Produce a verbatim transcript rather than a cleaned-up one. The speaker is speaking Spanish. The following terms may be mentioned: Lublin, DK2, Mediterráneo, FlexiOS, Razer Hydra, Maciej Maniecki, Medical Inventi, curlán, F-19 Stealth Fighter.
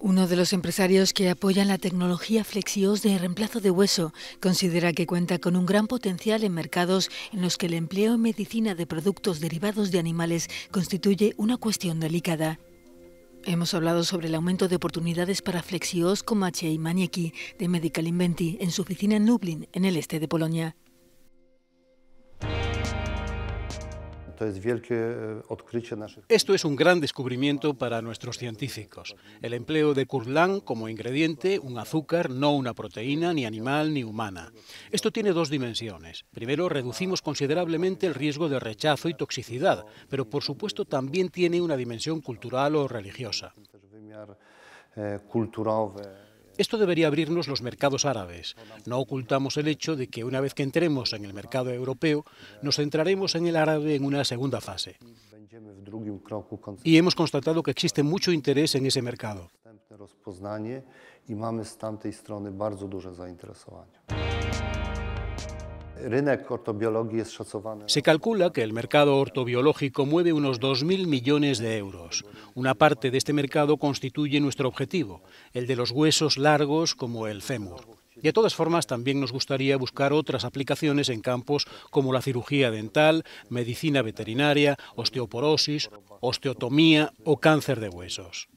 Uno de los empresarios que apoyan la tecnología FlexiOS de reemplazo de hueso considera que cuenta con un gran potencial en mercados en los que el empleo en medicina de productos derivados de animales constituye una cuestión delicada. Hemos hablado sobre el aumento de oportunidades para FlexiOS con Maciej Maniecki, de Medical Inventi, en su oficina en Lublin, en el este de Polonia. Esto es un gran descubrimiento para nuestros científicos. El empleo de curlán como ingrediente, un azúcar, no una proteína, ni animal ni humana. Esto tiene dos dimensiones. Primero, reducimos considerablemente el riesgo de rechazo y toxicidad, pero por supuesto también tiene una dimensión cultural o religiosa. Esto debería abrirnos los mercados árabes. No ocultamos el hecho de que una vez que entremos en el mercado europeo, nos centraremos en el árabe en una segunda fase. Y hemos constatado que existe mucho interés en ese mercado. Se calcula que el mercado ortobiológico mueve unos dos mil millones de euros. Una parte de este mercado constituye nuestro objetivo, el de los huesos largos como el fémur. Y de todas formas también nos gustaría buscar otras aplicaciones en campos como la cirugía dental, medicina veterinaria, osteoporosis, osteotomía o cáncer de huesos.